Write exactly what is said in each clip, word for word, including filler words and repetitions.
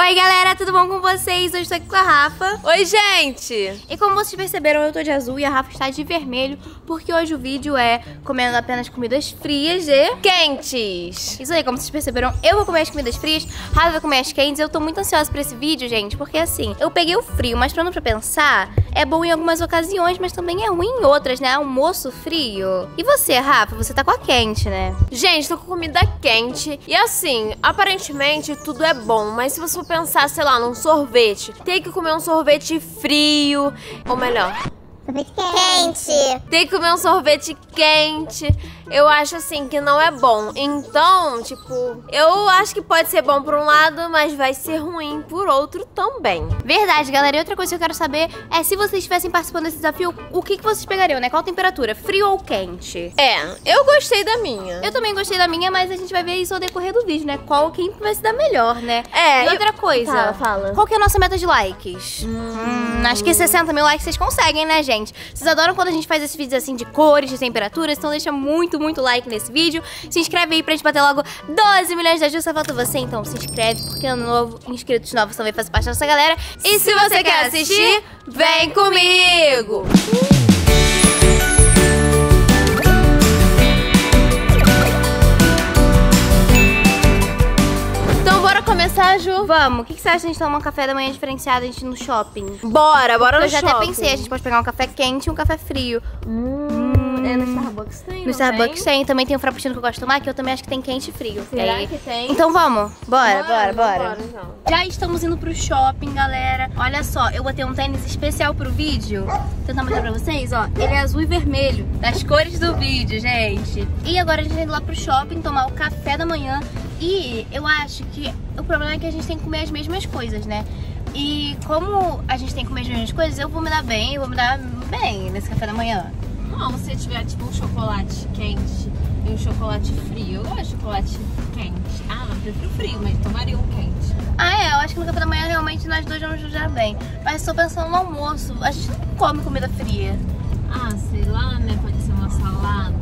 Oi galera, tudo bom com vocês? Hoje estou aqui com a Rafa. Oi gente! E como vocês perceberam, eu tô de azul e a Rafa está de vermelho, porque hoje o vídeo é comendo apenas comidas frias e... quentes! Isso aí, como vocês perceberam, eu vou comer as comidas frias, Rafa vai comer as quentes. Eu tô muito ansiosa pra esse vídeo, gente, porque assim, eu peguei o frio, mas parando pra pensar, é bom em algumas ocasiões, mas também é ruim em outras, né? Almoço frio. E você, Rafa? Você tá com a quente, né? Gente, tô com comida quente e assim, aparentemente tudo é bom, mas se você pensar, sei lá, num sorvete. Tem que comer um sorvete frio, ou melhor... sorvete quente. Tem que comer um sorvete quente. Eu acho, assim, que não é bom. Então, tipo, eu acho que pode ser bom por um lado, mas vai ser ruim por outro também. Verdade, galera. E outra coisa que eu quero saber é se vocês estivessem participando desse desafio, o que que vocês pegariam, né? Qual temperatura? Frio ou quente? É, eu gostei da minha. Eu também gostei da minha, mas a gente vai ver isso ao decorrer do vídeo, né? Qual quem vai se dar melhor, né? É. E outra eu... coisa. Fala, fala. Qual que é a nossa meta de likes? Hum, hum, acho que sessenta mil likes vocês conseguem, né, gente? Vocês adoram quando a gente faz esses vídeos assim de cores, de temperaturas, então deixa muito, muito like nesse vídeo. Se inscreve aí pra gente bater logo doze milhões de ajudas, só falta você, então se inscreve, porque ano novo, inscritos novos também fazem parte dessa galera. E se, se você, você quer assistir, vem comigo! Começar, Ju? Vamos. O que, que você acha de a gente tomar um café da manhã diferenciado, a gente no shopping? Bora, bora no shopping. Eu já shopping. até pensei, a gente pode pegar um café quente e um café frio. Hum, hum. É, no Starbucks tem, No Starbucks tem. tem. Também tem um frappuccino que eu gosto de tomar, que eu também acho que tem quente e frio. Será aí. que tem? Então vamos. Bora, bora, bora. bora. bora então. Já estamos indo pro shopping, galera. Olha só, eu botei um tênis especial pro vídeo. Vou tentar mostrar pra vocês, ó. Ele é azul e vermelho, das cores do vídeo, gente. E agora a gente vai indo lá pro shopping tomar o café da manhã. E eu acho que o problema é que a gente tem que comer as mesmas coisas, né? E como a gente tem que comer as mesmas coisas, eu vou me dar bem, eu vou me dar bem nesse café da manhã. Não, se tiver tipo um chocolate quente e um chocolate frio, eu gosto de chocolate quente. Ah, não, eu prefiro frio, mas tomaria um quente. Ah, é, eu acho que no café da manhã realmente nós dois vamos ajudar bem. Mas estou pensando no almoço, a gente não come comida fria. Ah, sei lá, né? Pode ser uma salada.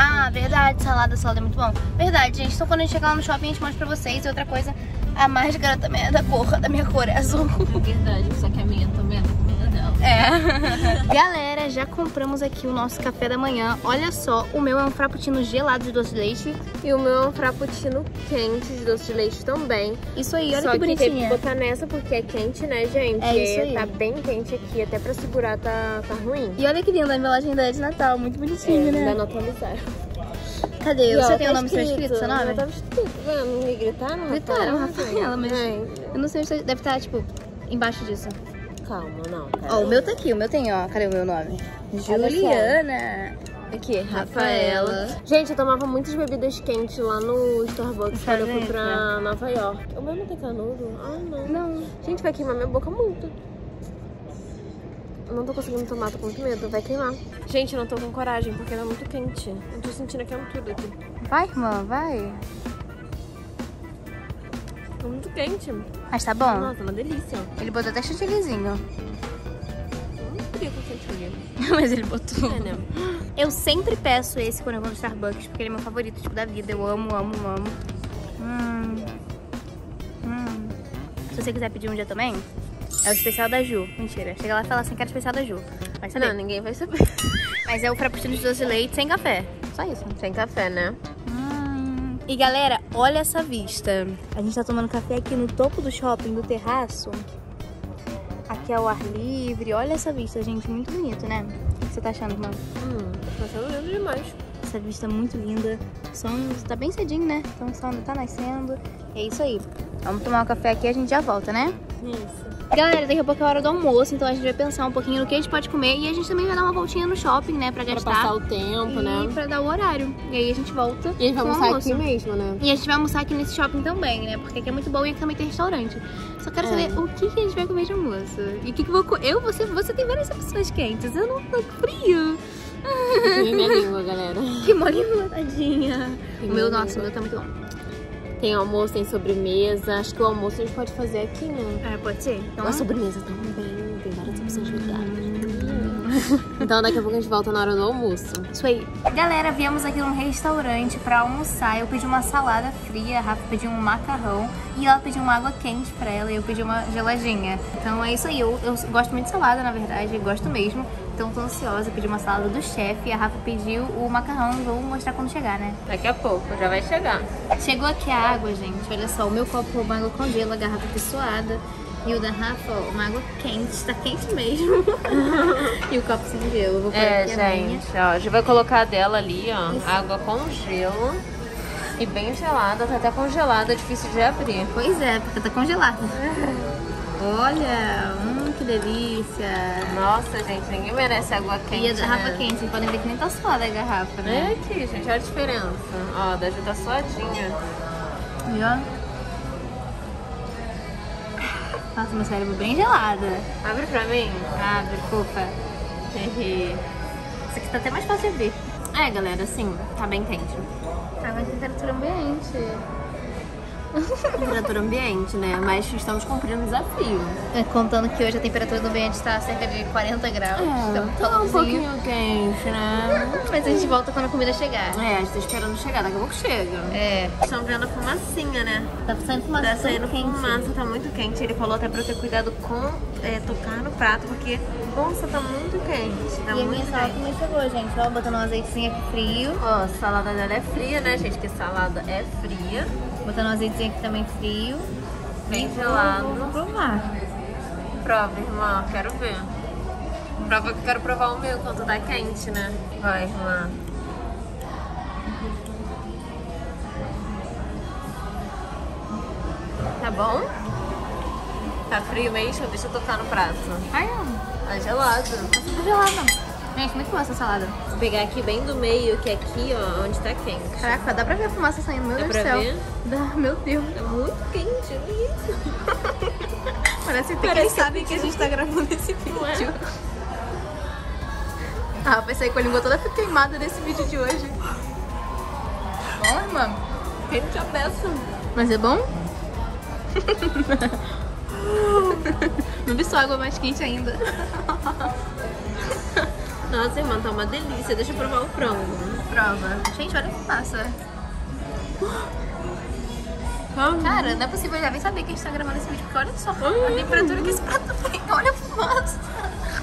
Ah, verdade, salada, salada é muito bom. Verdade, gente, então quando a gente chegar lá no shopping a gente mostra pra vocês. E outra coisa, a máscara também é da cor, da minha cor, é azul. É verdade, só que a minha também é da comida dela. É. Galera, já compramos aqui o nosso café da manhã. Olha só, o meu é um frappuccino gelado de doce de leite. E o meu é um frappuccino quente de doce de leite também. Isso aí, olha só que bonitinha. Só que tem que botar nessa porque é quente, né, gente? É isso aí. Tá bem quente aqui, até pra segurar tá, tá ruim. E olha que linda a embalagem dela de Natal, muito bonitinha, é, né? Dá nota alisar. Cadê? Você tem o nome seu escrito, seu nome? Eu tava escrito. Não me gritaram? Gritaram, Rafaela, mas eu não sei onde deve estar, tipo, embaixo disso. Calma, não. Ó, o meu tá aqui, o meu tem, ó. Cadê o meu nome? Juliana. Aqui, Rafaela. Gente, eu tomava muitas bebidas quentes lá no Starbucks quando eu fui pra Nova York. O meu não tem canudo? Ah, não. Não. Gente, vai queimar minha boca muito. Eu não tô conseguindo tomar, tô com muito medo, vai queimar. Gente, eu não tô com coragem, porque ela é muito quente. Eu tô sentindo aqui tudo aqui. Vai, irmã, vai. Tá muito quente. Mas tá bom. Nossa, uma delícia. Ele botou até chantillyzinho. Eu não queria com chantilly. Mas ele botou. É, né? Eu sempre peço esse quando eu vou no Starbucks, porque ele é meu favorito, tipo, da vida. Eu amo, amo, amo. Hum. Hum. Se você quiser pedir um dia também... é o especial da Ju. Mentira. Chega lá e fala assim que era o especial da Ju. Mas não, ninguém vai saber. Mas é o frappuccino de doce de leite sem café. Só isso. Sem café, né? Hum. E galera, olha essa vista. A gente tá tomando café aqui no topo do shopping, do terraço. Aqui é o ar livre. Olha essa vista, gente. Muito bonito, né? O que você tá achando, irmã? Hum, tá achando lindo demais. Essa vista é muito linda. O sol tá bem cedinho, né? Então o sol ainda tá nascendo. E é isso aí. Vamos tomar um café aqui e a gente já volta, né? Isso. Galera, daqui a pouco é a hora do almoço, então a gente vai pensar um pouquinho no que a gente pode comer. E a gente também vai dar uma voltinha no shopping, né, pra gastar. Pra passar o tempo, e né? E pra dar o horário. E aí a gente volta. E a gente vai almoçar almoço. aqui mesmo, né? E a gente vai almoçar aqui nesse shopping também, né? Porque aqui é muito bom e aqui também tem restaurante. Só quero é. saber o que, que a gente vai comer de almoço. E o que, que vou comer? Eu, você, você tem várias opções quentes. Eu não tô frio. Que minha língua, galera. Que mole enroladinha. O meu, nossa, o meu tá muito bom. Tem almoço, tem sobremesa. Acho que o almoço a gente pode fazer aqui, né? É, pode ser. Então... a sobremesa também. Tem várias opções de lugares. Então daqui a pouco a gente volta na hora do almoço. Isso aí. Galera, viemos aqui num restaurante pra almoçar. Eu pedi uma salada fria, a Rafa pediu um macarrão e ela pediu uma água quente pra ela e eu pedi uma geladinha. Então é isso aí. Eu, eu gosto muito de salada, na verdade, eu gosto mesmo. Então tô ansiosa, eu pedi uma salada do chefe e a Rafa pediu o macarrão. Vou mostrar quando chegar, né? Daqui a pouco, já vai chegar. Chegou aqui a água, gente. Olha só, o meu copo, uma água congela, a garrafa pessoada. E o da Rafa, ó, uma água quente, tá quente mesmo. E o copo sem gelo. Vou é, aqui a gente, ó, a gente vai colocar a dela ali, ó. Isso. Água com gelo. E bem gelada, tá até congelada, difícil de abrir. Pois é, porque tá congelada. Olha, hum, que delícia. Nossa, gente, ninguém merece água quente. E a garrafa, né? Quente, vocês podem ver que nem tá suada a garrafa, né? É aqui, gente, olha a diferença. Ó, da Ju tá suadinha. E ó. Nossa, meu cérebro bem gelado. Abre pra mim? Abre, fofa. Isso aqui tá até mais fácil de abrir. É, galera, assim, tá bem quente. Tá na temperatura ambiente. Temperatura ambiente, né? Mas estamos cumprindo o desafio. É, contando que hoje a temperatura do ambiente está a cerca de quarenta graus. É, então tá um pouquinho quente, né? Mas a gente volta quando a comida chegar. É, a gente tá esperando chegar, daqui a pouco chega. É. Estão vendo a fumacinha, né? Tá saindo fumaça. Tá saindo fumaça, tá muito quente. Ele falou até pra eu ter cuidado com é, tocar no prato, porque, nossa, tá muito quente. Tá e muito a minha quente. Salada também chegou, gente. Ó, botando um azeitinho aqui frio. Ó, a salada dela é fria, né, gente? Porque salada é fria. Botando um azeitinho aqui também frio. Bem gelado. Vamos provar. Prova, irmã. Quero ver. Prova que eu quero provar o meu quando tá quente, né? Vai, irmã. Tá bom? Tá frio mesmo? Deixa eu tocar no prato. Ai, ó. Tá gelado. Tá super gelado. Gente, muito boa essa salada. Vou pegar aqui bem do meio, que é aqui, ó, onde tá quente. Caraca, dá pra ver a fumaça saindo, meu Deus do céu. Dá, meu Deus. É muito quente, olha isso. Parece que eles sabem que a gente tá gravando esse vídeo. A Rafa saiu com a língua toda queimada nesse vídeo de hoje. Bom, irmã? Quente a peça. Mas é bom? Não vi só água mais quente ainda. Nossa, irmã, tá uma delícia. Deixa eu provar o frango. Prova. Gente, olha que massa. Hum. Cara, não é possível. Já vem saber que a gente tá gravando esse vídeo, porque olha só hum. a temperatura que esse prato tem. Olha a fumaça.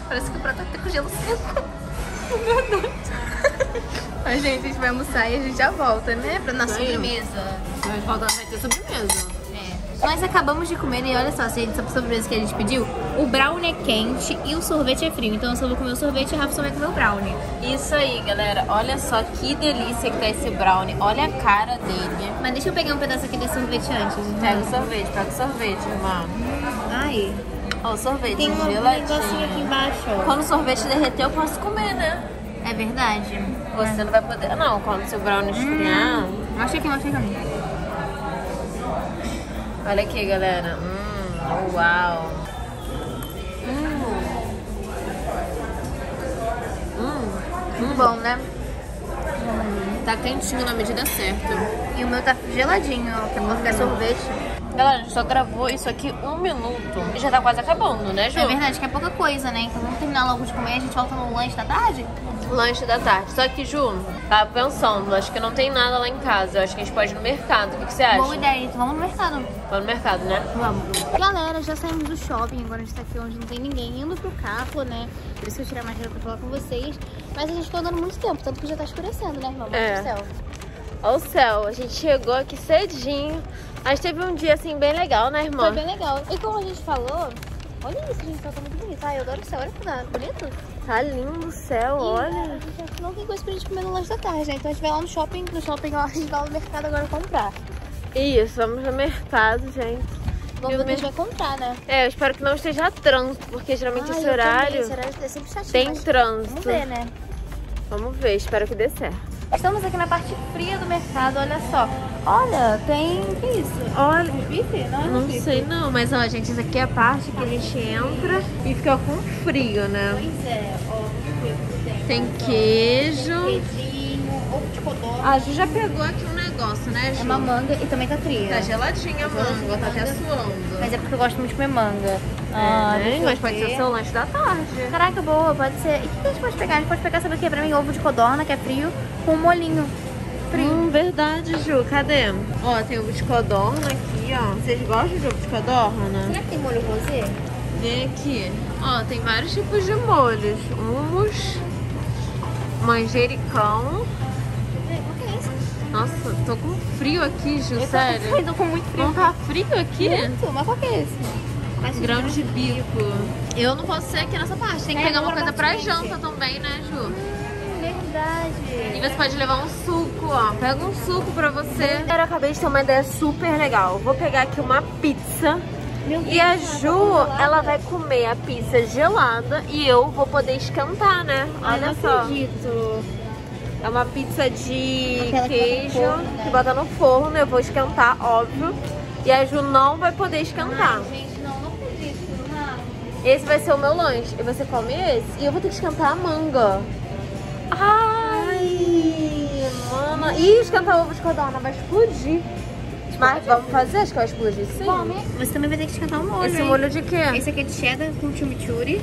Parece que o prato tá com gelo seco. Mas, gente, a gente vai almoçar e a gente já volta, né? Pra nossa Aí. sobremesa. A gente volta, vai ter sobremesa. Nós acabamos de comer e olha só, se a gente sabe sobre isso que a gente pediu, o brownie é quente e o sorvete é frio. Então eu só vou comer o sorvete e a Rafa só vai comer o brownie. Isso aí, galera. Olha só que delícia que tá esse brownie. Olha a cara dele. Mas deixa eu pegar um pedaço aqui desse sorvete antes. Então. Pega o sorvete, pega o sorvete, irmão. Ai. Ó, o sorvete tem um negocinho aqui embaixo. Quando o sorvete derreter, eu posso comer, né? É verdade. Você é. não vai poder... Não, quando o seu brownie esfriar... Mostra aqui, mostra aqui. Olha aqui, galera. Hum, uau. Hum. Hum. Muito bom, né? Hum. Tá quentinho na medida certa. E o meu tá geladinho, ó, que eu vou ficar sorvete. Galera, a gente só gravou isso aqui um minuto e já tá quase acabando, né, Ju? É verdade, que é pouca coisa, né? Então vamos terminar logo de comer e a gente volta no lanche da tarde? Lanche da tarde. Só que, Ju, tava pensando, acho que não tem nada lá em casa. Acho que a gente pode ir no mercado. O que, que você acha? Boa ideia, então vamos no mercado. Vamos no mercado, né? Vamos. Galera, já saímos do shopping, agora a gente tá aqui onde não tem ninguém, indo pro carro, né? Por isso que eu tirei mais roupa pra falar com vocês. Mas a gente ficou andando muito tempo, tanto que já tá escurecendo, né, irmão? É. Olha o céu. Olha o céu, a gente chegou aqui cedinho. A gente teve um dia, assim, bem legal, né, irmã? Foi bem legal. E como a gente falou, olha isso, gente, tá muito bonito. Ai, eu adoro o céu, olha que tá bonito. Tá lindo o céu, e, olha. A gente não tem coisa pra gente comer no lanche da tarde, né? Então a gente vai lá no shopping, no shopping lá, a gente vai lá no mercado agora comprar. Isso, vamos no mercado, gente. Vamos ver o que a gente vai comprar, né? É, eu espero que não esteja trânsito, porque geralmente Ai, esse horário... esse horário é sempre chatinho. Tem trânsito. Vamos ver, né? Vamos ver, espero que dê certo. Estamos aqui na parte fria do mercado, olha só. Olha, tem... o que é isso? Olha... Um bife? Não, é um não bife. sei não, mas ó, gente, essa aqui é a parte que a gente entra e fica com frio, né? Pois é, ó. Tem queijo. Tem queijinho, ovo de codorna. A Ju já pegou aqui um negócio, né, Ju? É uma manga e também tá fria. Tá geladinha a manga, tá até suando. Mas é porque eu gosto muito de comer manga. Ah, é, né? Mas pode ser o seu lanche da tarde. Caraca, boa, pode ser. E o que a gente pode pegar? A gente pode pegar, sabe o que? Pra mim, ovo de codorna, que é frio, com um molhinho frio. Hum, verdade, Ju. Cadê? Ó, tem ovo de codorna aqui, ó. Vocês gostam de ovo de codorna? Será que tem molho rosé? Vem aqui. Ó, tem vários tipos de molhos. Hummus, manjericão. Nossa, tô com frio aqui, Ju, eu sério. Tô, eu tô com muito frio. Não tá frio aqui? Muito, mas qual que é esse? Grão de bico. Eu não posso ser aqui nessa parte. Tem que é, pegar uma coisa pra janta também, né, Ju? Hum, verdade. E você pode levar um suco, ó. Pega um suco pra você. Eu acabei de ter uma ideia super legal. Vou pegar aqui uma pizza. Meu Deus, e a Ju, ela, tá ela vai comer a pizza gelada e eu vou poder esquentar, né? Olha eu só. Acredito. É uma pizza de Aquela queijo que, forno, né? que bota no forno, eu vou esquentar, óbvio. E a Ju não vai poder esquentar. Ai, gente, não, não acredito, não. Esse vai ser o meu lanche. E você come esse e eu vou ter que esquentar a manga. Ai, Ai mana. Ih, esquentar o ovo de codorna vai explodir. Mas vamos fazer? Acho que vai explodir, sim. Bom, você também vai ter que esquentar o molho. Esse hein? molho de quê? Esse aqui é de cheddar com chimichurri.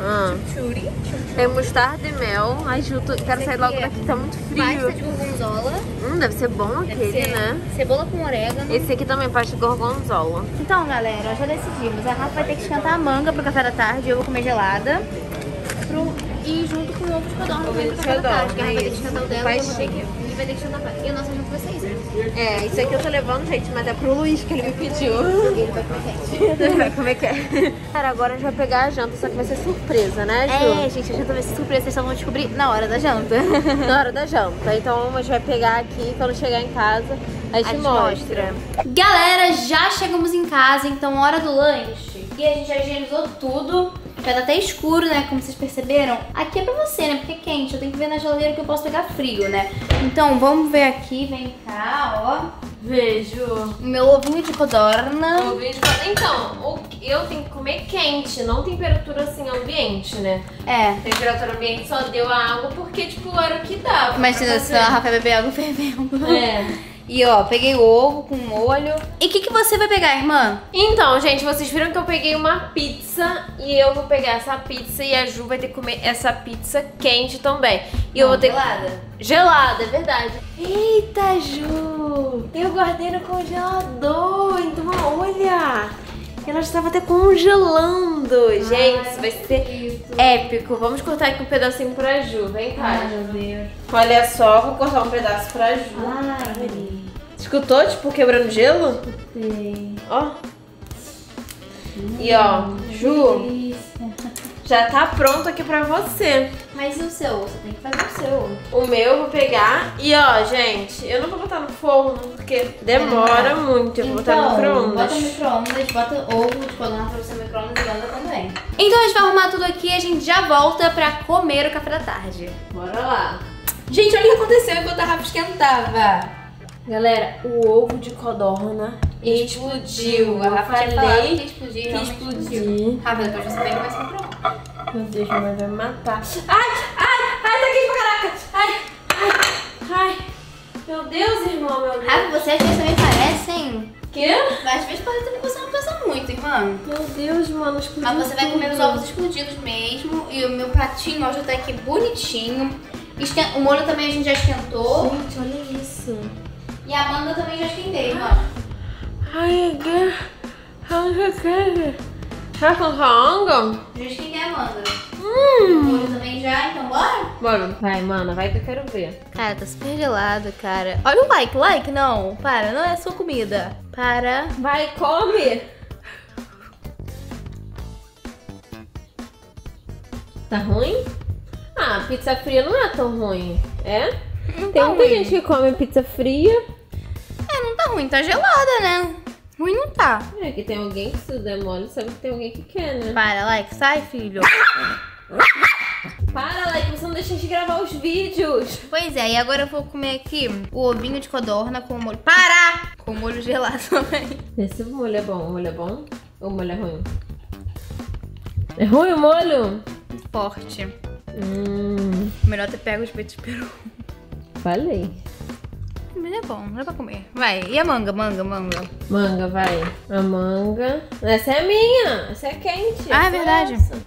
Ah. Chimichurri, chimichurri. Tem mostarda e mel. Ai, Ju, tô... quero sair logo é... daqui, tá muito frio. Pasta de gorgonzola. Hum, deve ser bom deve aquele, ser... né? Cebola com orégano. Esse aqui também, pasta de gorgonzola. Então, galera, já decidimos. A Rafa vai ter que esquentar a manga pro café da tarde. Eu vou comer gelada. Pro... E junto com o ovo de codorna pro café, café da tarde. A Rafa vai ter que esquentar o dela e eu vou ter que... Ele vai ter que esquentar a... E a nossa junto vai ser isso, né? É, isso aqui eu tô levando, gente, mas é pro Luiz que ele me pediu. Ele vai comer quente. Ele vai comer quente. Cara, agora a gente vai pegar a janta, só que vai ser surpresa, né, Ju? É, gente, a janta vai ser surpresa, vocês só vão descobrir na hora da janta. Na hora da janta. Então a gente vai pegar aqui, quando chegar em casa, a gente, a gente mostra. mostra. Galera, já chegamos em casa, então hora do lanche. E a gente já higienizou tudo. Já tá até escuro, né? Como vocês perceberam. Aqui é pra você, né? Porque é quente. Eu tenho que ver na geladeira que eu posso pegar frio, né? Então, vamos ver aqui. Vem cá, ó. Vejo. Meu ovinho de codorna. O ovinho de codorna. Então, eu tenho que comer quente. Não temperatura, assim, ambiente, né? É. Temperatura ambiente só deu a água porque, tipo, era o que dava. Imagina se a Rafa beber água fervendo. É. E ó, peguei ovo com molho. E o que, que você vai pegar, irmã? Então, gente, vocês viram que eu peguei uma pizza. E eu vou pegar essa pizza. E a Ju vai ter que comer essa pizza quente também. E Não, eu vou ter gelada. Gelada, é verdade. Eita, Ju! Eu guardei no congelador. Então, olha! Ela estava até congelando. Gente, isso vai ser épico. Vamos cortar aqui um pedacinho pra Ju. Vem cá, Ai, Ju. Meu Deus. Olha só, vou cortar um pedaço pra Ju. Ai. Escutou, tipo, quebrando gelo? Sim. Ó. Hum, e ó, Ju, já tá pronto aqui pra você. Mas e o seu? Você tem que fazer o seu. O meu eu vou pegar. E ó, gente, eu não vou botar no forno, porque demora muito. Eu vou então, botar no micro-ondas. Bota no micro-ondas, bota ovo de codorna pra você no micro-ondas e manda também. Então a gente vai arrumar tudo aqui e a gente já volta pra comer o café da tarde. Bora lá. Gente, olha o que aconteceu enquanto a Rafa esquentava. Galera, o ovo de codorna explodiu. explodiu. A Rafa falei falava que explodir, que explodiu. Rafa, depois você pega e vai se comprar. Meu Deus, mas vai me matar. Ai, ai, ai, tá aqui pra caraca. Ai, ai, ai. Meu Deus, irmão, meu Deus. Rafa, você às vezes também parece, hein? Quê? Mas às vezes parece também que você não pensa muito, irmão. Meu Deus, mano, explodiu. Mas você vai comer os ovos explodidos mesmo. E o meu pratinho hoje tá aqui bonitinho. O molho também a gente já esquentou. Gente, olha isso. E a manga também já esquentei, ó. Ai, que... Ai, que... Será que eu sou a manga? Já esquentei a manga. Hum. O molho também já, então bora? Bora. Vai, mana, vai que eu quero ver. Cara, tá super gelado, cara. Olha o like, like não. Para, não é a sua comida. Para. Vai, come. Tá ruim? Ah, pizza fria não é tão ruim, é? Não Tem tá muita ruim. gente que come pizza fria. Ruim, tá gelada, né? Ruim não tá. É que tem alguém que se demora, sabe que tem alguém que quer, né? Para, like, sai, filho. Para, like, você não deixa de gravar os vídeos. Pois é, e agora eu vou comer aqui o ovinho de codorna com o molho... Para! Com o molho gelado também. Esse molho é bom, o molho é bom? Ou o molho é ruim? É ruim o molho? Forte. Hum. Melhor ter pego os peitos de peru. Falei. Mas é bom, dá pra comer. Vai, e a manga, manga, manga? Manga, vai. A manga. Essa é minha, essa é quente. Ah, é verdade. Essa.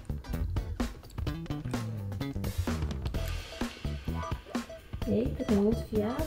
Eita, tem muito fiapo.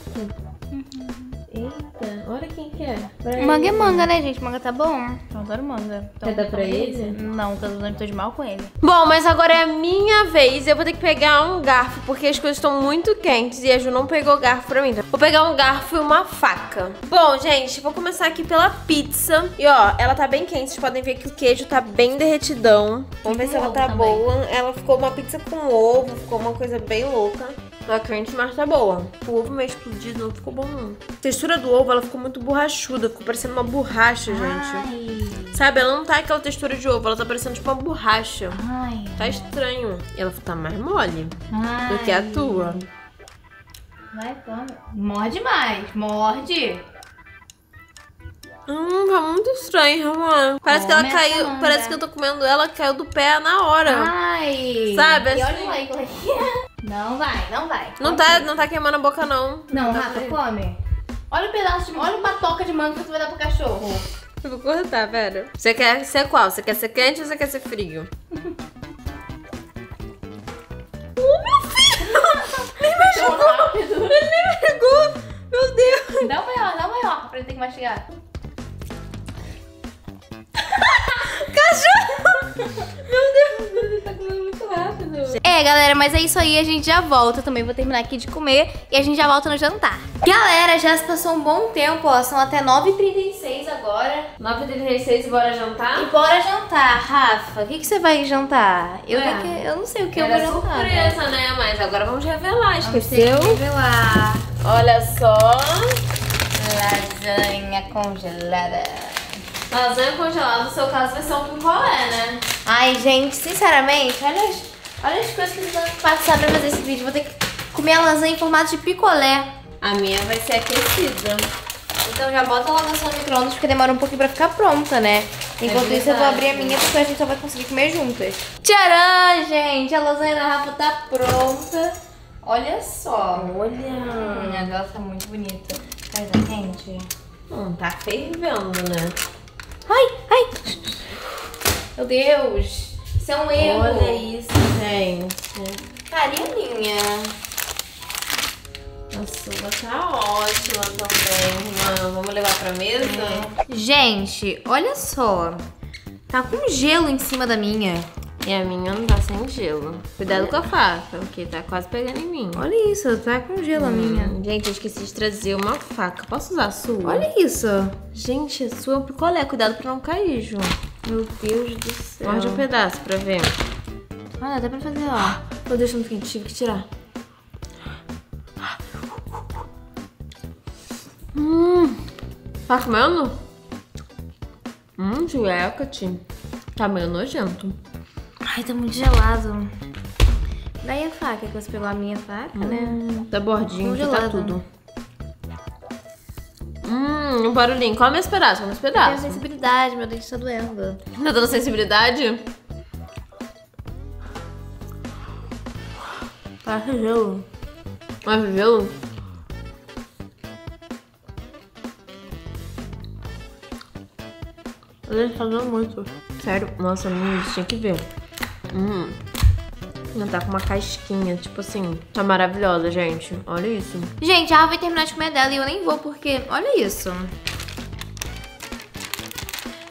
Uhum. Eita, olha quem que é. Pra manga é manga, né, gente? Manga tá bom. Eu adoro manga. Então, quer dar pra ele? Não, eu tô de mal com ele. Bom, mas agora é a minha vez. Eu vou ter que pegar um garfo, porque as coisas estão muito quentes e a Ju não pegou garfo pra mim. Vou pegar um garfo e uma faca. Bom, gente, vou começar aqui pela pizza. E ó, ela tá bem quente. Vocês podem ver que o queijo tá bem derretidão. Vamos ver se ela tá boa. Ela ficou uma pizza com ovo, ficou uma coisa bem louca. A crunch, mas tá boa. O ovo meio explodido, não ficou bom não. A textura do ovo, ela ficou muito borrachuda. Ficou parecendo uma borracha, gente. Ai. Sabe, ela não tá aquela textura de ovo. Ela tá parecendo tipo uma borracha. Ai. Tá estranho. Ela tá mais mole. Ai. Do que a tua. Vai, toma. Morde mais, morde. Hum, tá muito estranho, mano. Parece oh, que ela caiu, manga. Parece que eu tô comendo ela, caiu do pé na hora. Ai. Sabe, assim. E olha lá, não vai, não vai. Não tá, não tá queimando a boca, não. Não, não tá Rafa, come. Olha o pedaço de... Olha uma toca de manga que você vai dar pro cachorro. Eu vou cortar, pera. Você quer ser qual? Você quer ser quente ou você quer ser frio? Oh, meu filho! Nem mastigou! Ele nem mastigou! Meu Deus! Dá o maior, dá o maior pra ele ter que mastigar. Cachorro! Meu Deus, ele tá comendo muito rápido. É, galera, mas é isso aí, a gente já volta. Eu também vou terminar aqui de comer e a gente já volta no jantar. Galera, já se passou um bom tempo, ó. São até nove e trinta e seis agora. nove e trinta e seis e bora jantar? E bora jantar, Rafa. O que, que você vai jantar? Eu, é. que, eu não sei o que Era eu vou jantar. Era surpresa, né? Mas agora vamos revelar, esqueceu? Vamos revelar. Olha só. Lasanha congelada. Lasanha congelada, no seu caso, vai ser um picolé, né? Ai, gente, sinceramente, olha as, olha as coisas que eu vou passar pra fazer esse vídeo. Vou ter que comer a lasanha em formato de picolé. A minha vai ser aquecida. Então já bota logo no seu micro-ondas, porque demora um pouquinho pra ficar pronta, né? Enquanto é isso, eu vou abrir a minha, porque a gente só vai conseguir comer juntas. Tcharam, gente! A lasanha da Rafa tá pronta. Olha só. Olha. Hum, ela tá muito bonita. Mas a gente... Hum, tá fervendo, né? Ai, ai. Meu Deus. Isso é um erro. Olha isso, gente. Carinha minha. A sua tá ótima também, irmã. Vamos levar pra mesa? É. Gente, olha só. Tá com gelo em cima da minha. E a minha não tá sem gelo. Cuidado olha. Com a faca, porque tá quase pegando em mim. Olha isso, tá com gelo hum. a minha. Gente, eu esqueci de trazer uma faca. Posso usar a sua? Olha isso. Gente, a sua é um picolé. Cuidado pra não cair, Ju. Meu Deus do céu. Morde um pedaço pra ver. Ah, dá pra fazer, ó. Meu Deus, tá muito quente. Tive que tirar. Hum. Tá comendo? Hum, Juliana. Tá meio nojento. Ai, tá muito gelado. Daí a faca, que você pegou a minha faca, hum, né? Tá bordinho, que tá tudo. Hum, um barulhinho. Come esse pedaço, come esse pedaço. Eu tenho sensibilidade, meu dente tá doendo. Tá dando sensibilidade? Tá gelo. Tá gelo? Ele tá doendo muito. Sério, nossa, minha, tinha que ver. Hum, ela tá com uma casquinha, tipo assim, tá maravilhosa, gente. Olha isso. Gente, a Rafa vai terminar de comer dela e eu nem vou, porque olha isso.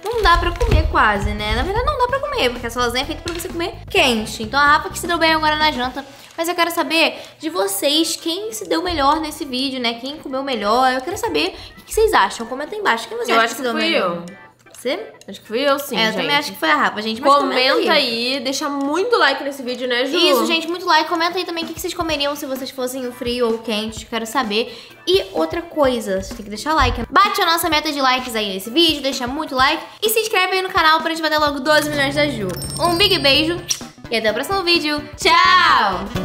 Não dá pra comer quase, né? Na verdade, não dá pra comer, porque essa lasanha é feita pra você comer quente. Então a Rafa que se deu bem agora na janta. Mas eu quero saber de vocês, quem se deu melhor nesse vídeo, né? Quem comeu melhor. Eu quero saber o que vocês acham. Comenta aí embaixo. Quem você eu acha que se deu fui melhor? Eu. Acho que fui eu sim, é, eu gente. Também acho que foi a Rafa, gente. Mas comenta, comenta aí. aí, deixa muito like nesse vídeo, né, Ju? Isso, gente, muito like. Comenta aí também o que vocês comeriam se vocês fossem o frio ou o quente, quero saber. E outra coisa, vocês têm que deixar like. Bate a nossa meta de likes aí nesse vídeo, deixa muito like. E se inscreve aí no canal pra gente bater logo doze milhões da Ju. Um big beijo e até o próximo vídeo. Tchau!